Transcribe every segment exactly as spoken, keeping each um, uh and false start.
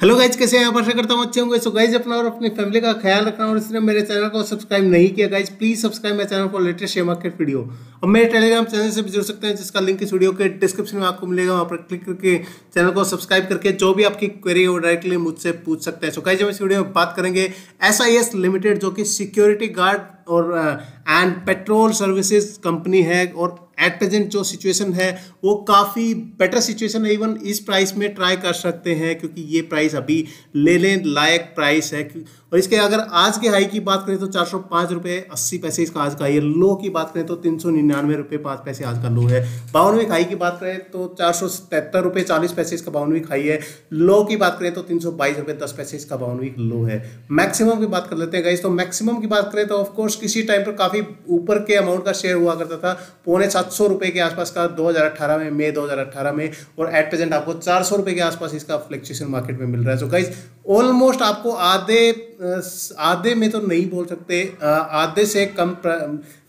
Hello guys, कैसे हैं आप? आशा करता हूँ अच्छे होंगे। सो गाइज, अपना और अपनी फैमिली का ख्याल रखना और इसने मेरे चैनल को सब्सक्राइब नहीं किया गाइज, प्लीज सब्सक्राइब मेरे channel for latest share market video. अब मेरे टेलीग्राम चैनल से भी जुड़ सकते हैं जिसका लिंक इस वीडियो के डिस्क्रिप्शन में आपको मिलेगा। वहाँ पर क्लिक करके चैनल को सब्सक्राइब करके जो भी आपकी क्वेरी हो डायरेक्टली मुझसे पूछ सकते हैं। सो गाइज, हम इस वीडियो में बात करेंगे एस आई एस लिमिटेड, जो कि सिक्योरिटी गार्ड और एंड पेट्रोल सर्विसेज कंपनी है, और एट प्रेजेंट जो सिचुएशन है वो काफ़ी बेटर सिचुएशन है। इवन इस प्राइस में ट्राई कर सकते हैं क्योंकि ये प्राइस अभी लेने लायक प्राइस है। और इसके अगर आज के हाई की बात करें तो चार सौ पाँच रुपये अस्सी पैसे इसका आज का हाई है। लो की बात करें तो तीन सौ निन्यानवे रुपये पाँच पैसे आज का लो है। बावनवीं हाई की बात करें तो चार सौ तिहत्तर रुपये चालीस पैसे इसका बावनवीं हाई है। लो की बात करें तो तीन सौ बाईस रुपये दस पैसे इसका बावनवीं लो है। मैक्सिमम की बात कर लेते हैं गाइस, तो मैक्सिमम की बात करें तो ऑफकोर्स किसी टाइम पर काफ़ी ऊपर के अमाउंट का शेयर हुआ करता था, पौने सात सौ रुपये के आसपास का दो हज़ार अठारह में, मई दो हज़ार अठारह में, और एट प्रेजेंट आपको चार सौ रुपये के आसपास इसका फ्लक्चुएशन मार्केट में मिल रहा है। सो गाइज, ऑलमोस्ट आपको आधे आधे में तो नहीं बोल सकते, आधे से कम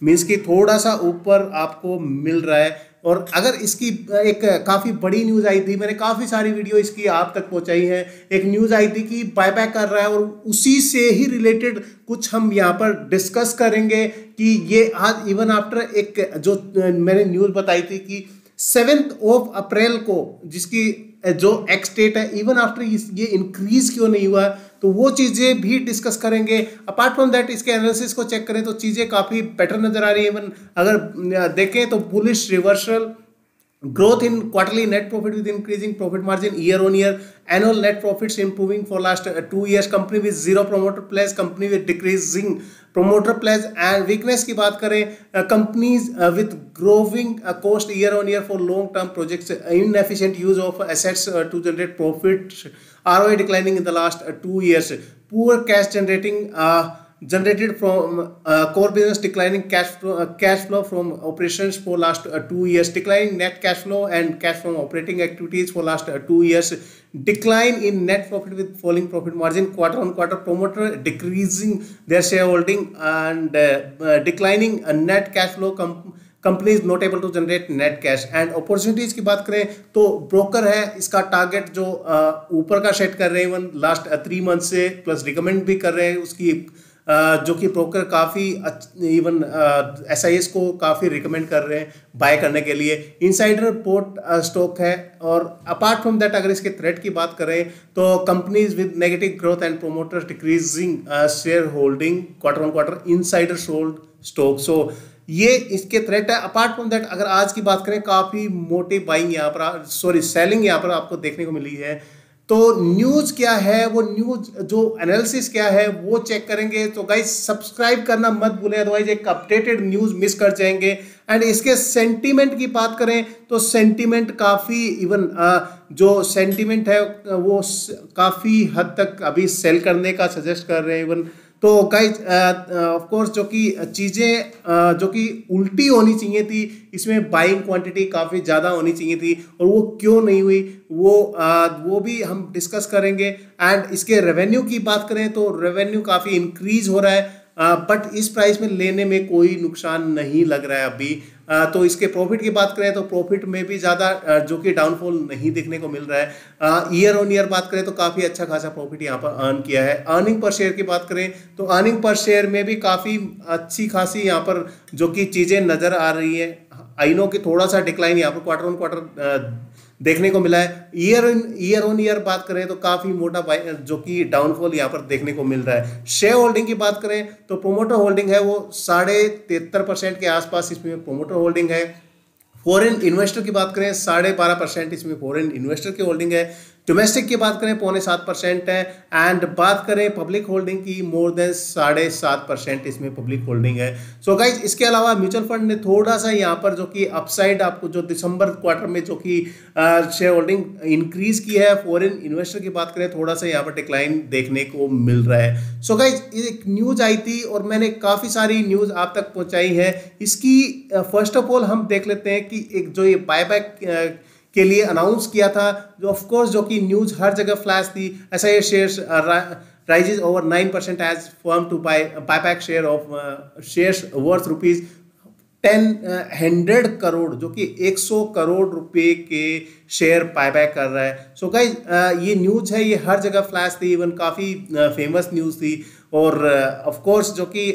मीन्स कि थोड़ा सा ऊपर आपको मिल रहा है। और अगर इसकी एक काफ़ी बड़ी न्यूज़ आई थी, मैंने काफ़ी सारी वीडियो इसकी आप तक पहुंचाई है। एक न्यूज़ आई थी कि बायबैक कर रहा है, और उसी से ही रिलेटेड कुछ हम यहाँ पर डिस्कस करेंगे कि ये आज इवन आफ्टर एक जो मैंने न्यूज़ बताई थी कि सेवेंथ ऑफ अप्रैल को जिसकी जो एक्स डेट है, इवन आफ्टर ये इंक्रीज़ क्यों नहीं हुआ, तो वो चीज़ें भी डिस्कस करेंगे। अपार्ट फ्रॉम दैट, इसके एनालिसिस को चेक करें तो चीज़ें काफ़ी बेटर नज़र आ रही है। इवन अगर देखें तो bullish reversal growth in quarterly net profit with increasing profit margin year on year, annual net profits improving for last two years, company with zero promoter pledge, company with decreasing promoter pledge. And weakness की बात करें, companies with growing cost year on year for long term projects, inefficient use of assets to generate profit, ROI declining in the last two years, poor cash generating generated from uh, core business, declining cash flow, uh, cash flow from operations for last uh, two years, declining net cash flow and cash from operating activities for last uh, two years, decline in net profit with falling profit margin quarter on quarter, promoter decreasing their shareholding, and uh, uh, declining uh, net cash flow, com company is not able to generate net cash. And opportunities की बात करें तो broker है, इसका target जो ऊपर का set कर रहे हैं इवन लास्ट थ्री मंथ से, प्लस रिकमेंड भी कर रहे हैं उसकी, जो कि ब्रोकर काफ़ी इवन एस आई एस को काफ़ी रिकमेंड कर रहे हैं बाय करने के लिए। इनसाइडर पोर्ट स्टॉक है, और अपार्ट फ्रॉम दैट अगर इसके थ्रेट की बात करें तो companies with negative growth and promoters decreasing share holding quarter on quarter, insider sold stock. So ये इसके थ्रेट है। अपार्ट फ्रॉम दैट अगर आज की बात करें, काफ़ी मोटी बाइंग यहाँ पर, सॉरी सेलिंग यहाँ पर आपको देखने को मिली है। तो न्यूज़ क्या है, वो न्यूज़ जो एनालिसिस क्या है वो चेक करेंगे। तो गाइज, सब्सक्राइब करना मत भूलें, अदरवाइज एक अपडेटेड न्यूज़ मिस कर जाएंगे। एंड इसके सेंटीमेंट की बात करें तो सेंटीमेंट काफ़ी इवन जो सेंटीमेंट है वो काफ़ी हद तक अभी सेल करने का सजेस्ट कर रहे हैं इवन। तो गाइज ऑफ कोर्स जो कि चीज़ें जो कि उल्टी होनी चाहिए थी, इसमें बाइंग क्वांटिटी काफ़ी ज़्यादा होनी चाहिए थी, और वो क्यों नहीं हुई वो uh, वो भी हम डिस्कस करेंगे। एंड इसके रेवेन्यू की बात करें तो रेवेन्यू काफ़ी इंक्रीज हो रहा है, बट uh, इस प्राइस में लेने में कोई नुकसान नहीं लग रहा है अभी। uh, तो इसके प्रॉफिट की बात करें तो प्रॉफिट में भी ज़्यादा uh, जो कि डाउनफॉल नहीं देखने को मिल रहा है। ईयर ऑन ईयर बात करें तो काफ़ी अच्छा खासा प्रॉफिट यहाँ पर अर्न किया है। अर्निंग पर शेयर की बात करें तो अर्निंग पर शेयर में भी काफ़ी अच्छी खासी यहाँ पर जो कि चीज़ें नज़र आ रही है। आई नो कि थोड़ा सा डिक्लाइन यहाँ पर क्वार्टर ऑन क्वार्टर देखने को मिला है। ईयर ईयर ऑन ईयर बात करें तो काफ़ी मोटा जो कि डाउनफॉल यहाँ पर देखने को मिल रहा है। शेयर होल्डिंग की बात करें तो प्रोमोटर होल्डिंग है वो साढ़े तिहत्तर परसेंट के आसपास इसमें प्रोमोटर होल्डिंग है। फॉरेन इन्वेस्टर की बात करें साढ़े बारह परसेंट इसमें फॉरेन इन्वेस्टर की होल्डिंग है। डोमेस्टिक की बात करें पौने सात परसेंट है। एंड बात करें पब्लिक होल्डिंग की, मोर देन साढ़े सात परसेंट इसमें पब्लिक होल्डिंग है। सो so गाइज, इसके अलावा म्यूचुअल फंड ने थोड़ा सा यहाँ पर जो कि अपसाइड आपको जो दिसंबर क्वार्टर में जो कि शेयर होल्डिंग इंक्रीज की है। फॉरेन इन्वेस्टर की बात करें थोड़ा सा यहाँ पर डिक्लाइन देखने को मिल रहा है। सो so गाइज, एक न्यूज़ आई थी और मैंने काफ़ी सारी न्यूज़ आप तक पहुँचाई है। इसकी फर्स्ट ऑफ ऑल हम देख लेते हैं कि एक जो ये बायबैक के लिए अनाउंस किया था, जो ऑफ कोर्स जो कि न्यूज़ हर जगह फ्लैश थी। S I S shares rises over nine percent as firm to buy buyback share of shares worth rupees hundred crore जो कि एक सौ करोड़ रुपए के शेयर बायबैक कर रहा है। सो so गाइज ये न्यूज़ है, ये हर जगह फ्लैश थी, इवन काफ़ी फेमस न्यूज़ थी। और ऑफ कोर्स जो कि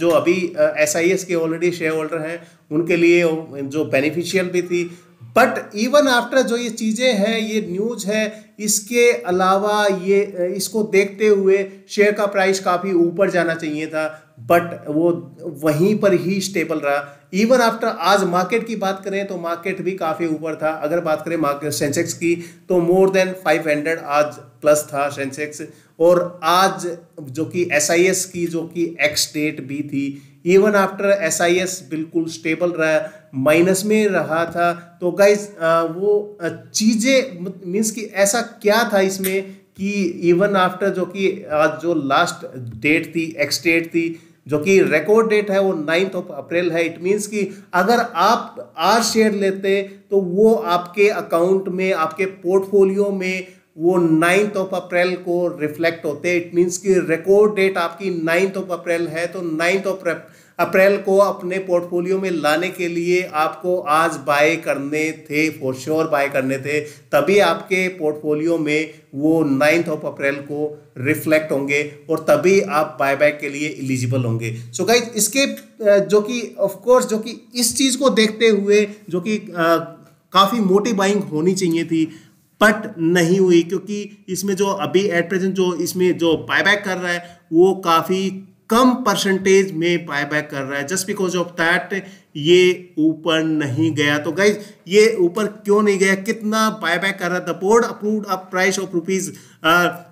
जो अभी एस आई एस के ऑलरेडी शेयर होल्डर हैं उनके लिए जो बेनिफिशियल भी थी। बट इवन आफ्टर जो ये चीज़ें हैं, ये न्यूज़ है, इसके अलावा ये इसको देखते हुए शेयर का प्राइस काफ़ी ऊपर जाना चाहिए था, बट वो वहीं पर ही स्टेबल रहा। इवन आफ्टर आज मार्केट की बात करें तो मार्केट भी काफ़ी ऊपर था। अगर बात करें मार्केट सेंसेक्स की तो मोर देन फाइव हंड्रेड आज प्लस था सेंसेक्स। और आज जो कि एस आई एस की जो कि एक्स डेट भी थी, even after S I S बिल्कुल स्टेबल रहा, माइनस में रहा था। तो गाइज वो चीज़ें मीन्स कि ऐसा क्या था इसमें कि इवन आफ्टर जो कि आज जो लास्ट डेट थी, एक्स डेट थी, जो कि रिकॉर्ड डेट है वो नाइन्थ ऑफ अप्रैल है। इट मीन्स कि अगर आप आज शेयर लेते तो वो आपके अकाउंट में, आपके पोर्टफोलियो में वो नाइन्थ ऑफ अप्रैल को रिफ्लेक्ट होते। इट मीन्स कि रिकॉर्ड डेट आपकी नाइन्थ ऑफ अप्रैल है, तो नाइन्थ ऑफ अप्रैल को अपने पोर्टफोलियो में लाने के लिए आपको आज बाय करने थे, फॉर श्योर बाय करने थे, तभी आपके पोर्टफोलियो में वो नाइन्थ ऑफ अप्रैल को रिफ्लेक्ट होंगे और तभी आप बायबैक के लिए एलिजिबल होंगे। सो so गाइज इसके जो कि ऑफ कोर्स जो कि इस चीज़ को देखते हुए जो कि काफ़ी मोटी बाइंग होनी चाहिए थी, बट नहीं हुई, क्योंकि इसमें जो अभी एट प्रेजेंट जो इसमें जो बायबैक कर रहा है वो काफ़ी कम परसेंटेज में बायबैक कर रहा है। जस्ट बिकॉज ऑफ दैट ये ऊपर नहीं गया। तो गाइज ये ऊपर क्यों नहीं गया, कितना बायबैक कर रहा है? The board approved a price of rupees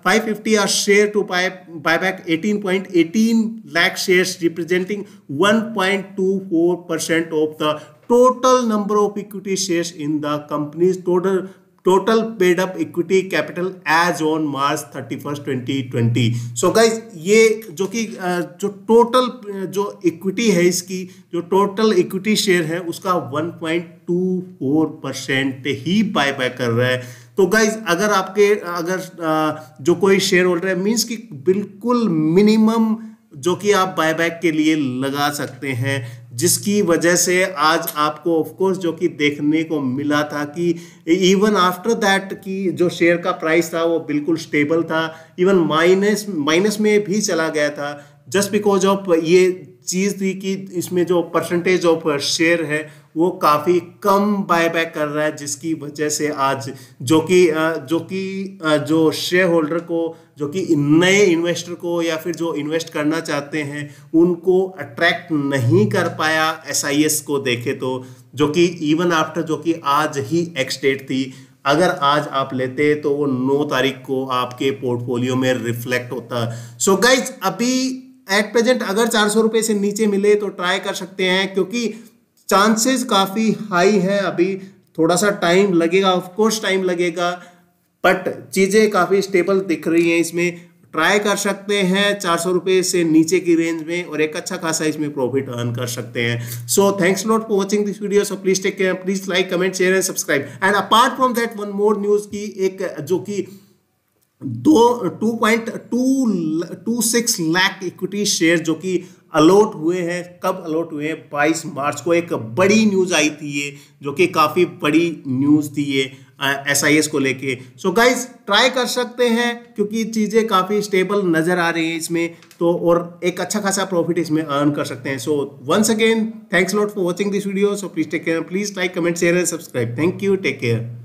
five fifty per share to buy buyback eighteen point eighteen lakh shares representing one point two four percent of the total number of equity shares in the companies total total paid up equity capital as on March thirty first twenty twenty. So guys ये जो कि जो total जो equity है इसकी, जो total equity share है उसका one point two four percent ही बाय बाय कर रहा है। तो गाइज अगर आपके अगर जो कोई शेयर होल्डर है मीन्स कि बिल्कुल मिनिमम जो कि आप बायबैक के लिए लगा सकते हैं, जिसकी वजह से आज आपको ऑफ कोर्स जो कि देखने को मिला था कि इवन आफ्टर दैट कि जो शेयर का प्राइस था वो बिल्कुल स्टेबल था, इवन माइनस माइनस में भी चला गया था। जस्ट बिकॉज ऑफ ये चीज़ थी कि इसमें जो परसेंटेज ऑफ शेयर है वो काफ़ी कम बायबैक कर रहा है, जिसकी वजह से आज जो कि जो कि जो शेयर होल्डर को, जो कि नए इन्वेस्टर को या फिर जो इन्वेस्ट करना चाहते हैं उनको अट्रैक्ट नहीं कर पाया एस आई एस को देखे तो, जो कि इवन आफ्टर जो कि आज ही एक्स डेट थी। अगर आज आप लेते तो वो नौ तारीख को आपके पोर्टफोलियो में रिफ्लेक्ट होता। सो so गाइज अभी एट प्रेजेंट अगर चार सौ रुपये से नीचे मिले तो ट्राई कर सकते हैं, क्योंकि चांसेस काफ़ी हाई है। अभी थोड़ा सा टाइम लगेगा, ऑफ कोर्स टाइम लगेगा, बट चीज़ें काफ़ी स्टेबल दिख रही हैं। इसमें ट्राई कर सकते हैं चार सौ रुपये से नीचे की रेंज में और एक अच्छा खासा इसमें प्रॉफिट अर्न कर सकते हैं। So thanks lot for watching this video. So please take care, please like comment share and subscribe. And apart from that one more news की एक जो कि दो two point two two six lakh equity share जो कि allot हुए हैं, कब अलॉट हुए हैं? बाईस मार्च को एक बड़ी न्यूज़ आई थी ये, जो कि काफ़ी बड़ी न्यूज़ थी ये एस आई एस को लेके। सो गाइज ट्राई कर सकते हैं, क्योंकि चीज़ें काफ़ी स्टेबल नज़र आ रही हैं इसमें तो, और एक अच्छा खासा प्रॉफिट इसमें अर्न कर सकते हैं। So once again thanks lot for watching this video. So please take care, please like comment share and subscribe. Thank you, take care.